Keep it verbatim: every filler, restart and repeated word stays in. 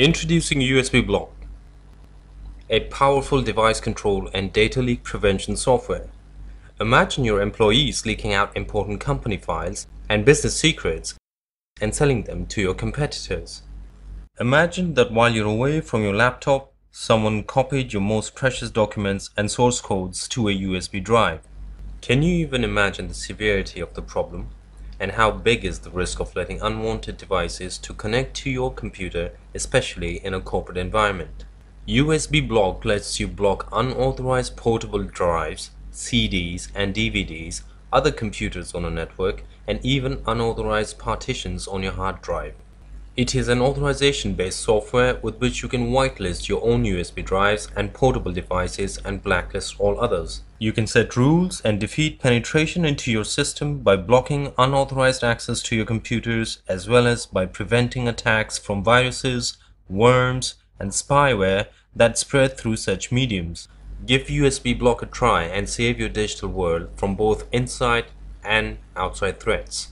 Introducing U S B Block, a powerful device control and data leak prevention software. Imagine your employees leaking out important company files and business secrets and selling them to your competitors. Imagine that while you're away from your laptop, someone copied your most precious documents and source codes to a U S B drive. Can you even imagine the severity of the problem? And how big is the risk of letting unwanted devices to connect to your computer, especially in a corporate environment? U S B Block lets you block unauthorized portable drives, C Ds and D V Ds, other computers on a network, and even unauthorized partitions on your hard drive. It is an authorization-based software with which you can whitelist your own U S B drives and portable devices and blacklist all others. You can set rules and defeat penetration into your system by blocking unauthorized access to your computers, as well as by preventing attacks from viruses, worms, and spyware that spread through such mediums. Give U S B Block a try and save your digital world from both inside and outside threats.